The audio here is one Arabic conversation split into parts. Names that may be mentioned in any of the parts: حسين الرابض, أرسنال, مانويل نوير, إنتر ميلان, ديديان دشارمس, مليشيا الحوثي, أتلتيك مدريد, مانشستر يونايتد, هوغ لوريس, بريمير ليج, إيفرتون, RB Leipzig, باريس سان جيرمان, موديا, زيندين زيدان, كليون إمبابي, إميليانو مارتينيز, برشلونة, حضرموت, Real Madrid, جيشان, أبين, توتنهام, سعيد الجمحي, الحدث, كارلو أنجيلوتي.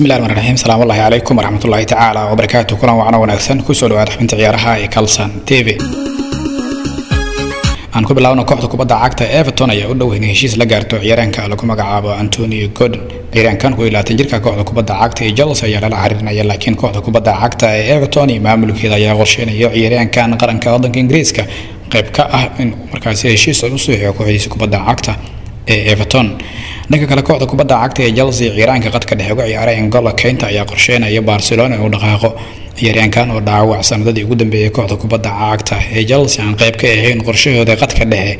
بسم الله الرحمن الرحيم. السلام الله عليكم ورحمة الله تعالى وبركاته. كلا وعنا ونأكسن كسول وارحمة عيارها يكالسن تيفي. أن قبل أن نكحت كبضع عقدة إيفرتون يقول له هنيشيس لجارتو عيارن كألكم عابا أنتوني كود عيارن كان قيل تنجر كقعد كبضع عقدة جلسة يلا عارنا يلا لكن قعد كبضع عقدة إيفرتون ما ملك إذا يغشين عيارن كان قرن كأضن إنجليز كقب كأه إن مركز هنيشيس يصيح كويس كبضع عقدة إيفرتون. لكن كلا كوعد كبدا عقد يجلس إيران كقد كده يقع إيران قال كينت يا قرشين يا برشلونة ودقاقه إيران كان ودعوا عسان ذي قدم بيكوعد كبدا عقد يجلس عن قريب كهين قرشين قد كده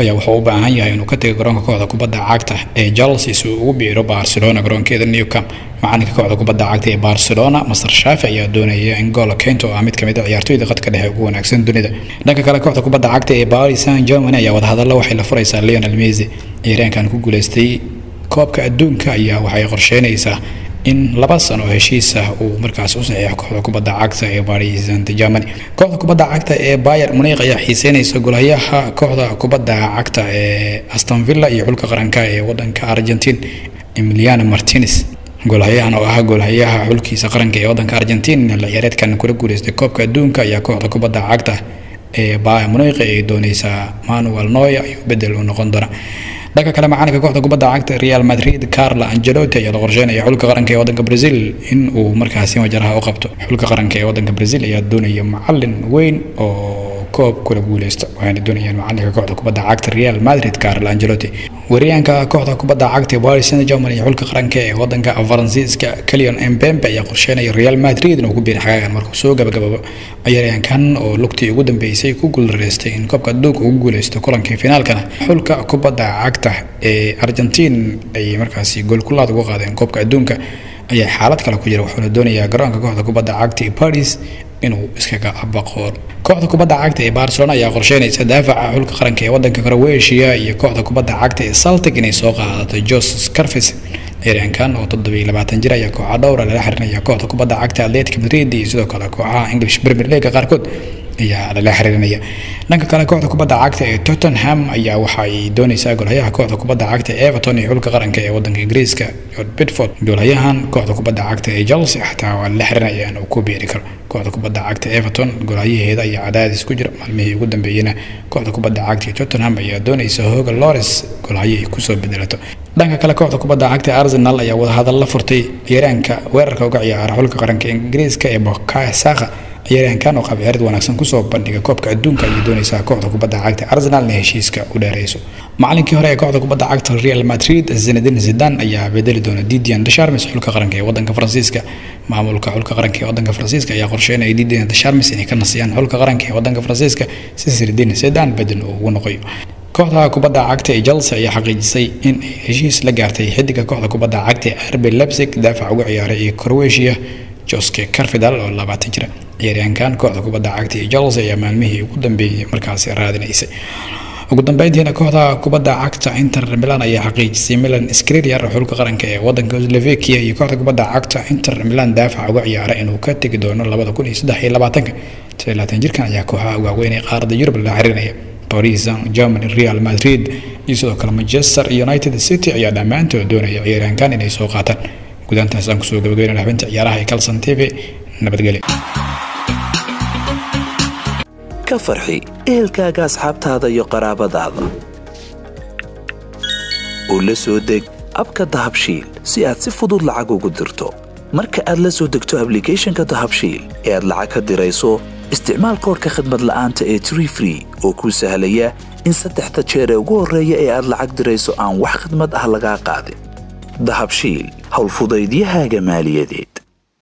يا وحوب عن يا إنه كتير قرن كقعد كبدا عقد يجلس يسوق بيرو برشلونة قرن كذا نيوكم معنا كقعد كبدا عقد برشلونة مصر شافع يا دنيا إن قال كينت وعمد كم يدعي عرتوي قد كده يقون عكسن دنيا. لكن كلا كقعد كبدا عقد باريس سان جيرمان يا وهذا الله وحيل فريس ليون الميزي إيران كان كقول استي كوبك الدون كأيه وحي قرشين إيسه إن لباسنا وهشيسه ومركز أسرع كحول كبدا عكسه إيباريز أنت جامني كحول كبدا عكسه إيباير منيق يا حسين يسقول هيها كحول كبدا عكسه أستون فيلا يقول كقرن كأيه ودن كأرجنتين إميليانو مارتينيز يقول هيها أنا أقول هيها يقول كي سقرن كأيه ودن كأرجنتين العيارات كان كقول استي كوبك الدون كأيه كحول كبدا عكسه إيباير منيق يدونيسه مانويل نوير يبدلون قندرة. لكن كلام عنك كوحدة كبدا عقد ريال مدريد كارلو أنجيلوتي يا الغرجان يا حلقة قرن كي ودن برازيل إن ومركزين وجرها وقبته حلقة قرن كي ودن برازيل يا الدنيا معلن وين أو كوب كل جولست وين الدنيا معلن كوحدة كبدا عقد ريال مدريد كارلو أنجيلوتي وريان كوحدة كبدا عقد باريس سان جيرمان يا حلقة قرن كي ودن كفرنسيس كليون إمبابي يا غرجان يا ريال مدريد نقول بين حاجة مركزوا قبل أيريان كان ولقتي يقدم بيسي كوجل ريستين كوب كدوك وجولست قرن كي فينال كان حلقة كبدا عقد أرجنتين أي مركز يقول كل هذا وقعد إن كوب كدونك أي حالات كلا كجرا وحول الدنيا جران كقعد كبدا عقد باريس إنه إسكاك أبقر كقعد كبدا عقد برشلونة يا قرشين يتدافع حول كقرن كي ودن كرواشيا يقعد كبدا عقد سالتك إنه سوق هذا جوس كرفس إيران كان وتضبي لبعتن جرا يقع دورة لحرنا يقعد كبدا عقد أتلتيك مدريد يزود كلا كقع إنجلش بريمير ليج كاركود يا لا حريرنيا. لكن كلا كوحدة كبدا عقدة توتنهام أي وحي دونيسا يقول هيها كوحدة كبدا عقدة إيفرتون يقول كقرن كي ودن إنجليز كرود بيدفورد يقول هيهان كوحدة كبدا عقدة جلسة حتى ولا حريرنيا أنا وكوبي ريكر كوحدة كبدا عقدة إيفرتون يقول هي هذا أي عداد سكجر مالمي قدام بينا كوحدة كبدا عقدة توتنهام أي دونيسا هوغ لوريس يقول هي كوسو بدلته. لكن كلا كوحدة كبدا عقدة أرسنال أي هذا الله فرتي إيران كويرك وقعيا رحول كقرن كي إنجليز كإبقاء ساقة إيران كانوا قبل عرض ونقصن كسب بندق كوب كدون كيدوني ساقعد كوبدا عقد أرسنال نهشيس كوداريسو معلن كهرية قعد كوبدا عقد ريال مدريد زيندين زيدان أيها بدل دون ديديان دشارمس حلقة قرن كي ودن كفرنسيسكا معمول كحلقة قرن كي ودن كفرنسيسكا يا قرشين ديديان دشارمس إني كنصيان حلقة قرن كي ودن كفرنسيسكا سيسردين زيدان بدن ونقيو كوحدة كبدا عقدة جلسة يا حقيقي إن هشيس لجارتي حدك كوحدة كبدا عقدة RB Leipzig دافع وعياري كرواتيا جوسكي كرفدال ولا بعتجرا إيران كان كوحدة كبدا عقدة جلسة يا مالمه قدام بمركز رادن إيسي وقدام بيدينا كوحدة كبدا عقدة إنتر ميلان يا حقيقي سيميلان إسكرير يا رحول قرن كي ودن كوزلفيكيا يا كوحدة كبدا عقدة إنتر ميلان دافع وعياري إنه كتك دون ولا بعد كل يسدح إلا بعتنك تلا تنجر كان يا كوحة وعويني قارد يرب العرينية باريس جامن ريال مدريد يسوع كلام مانشستر يونايتد سيتي يا دمانتو دون إيران كان إنه يسوع قاتل قدام تحسن كسوق بقولنا لحبنت يراها يكلسن تيفي نبتقلي كفرحي إلكاك أصحابت هذا يقرابة ضعضا ولسودك أبكى الضهبشيل سيات سفضل لعقو قدرتو مركا أدلسودكتو أبليكيشن كضهبشيل إياد لعقا ديريسو استعمال كورك خدمة لآنتا إي تري فري وكو سهلية إن ستحت تشيري وقورية إياد لعق ديريسو آن وح خدمة أهلقا قادم ضهبشيل هول فضيديها جمالية دي.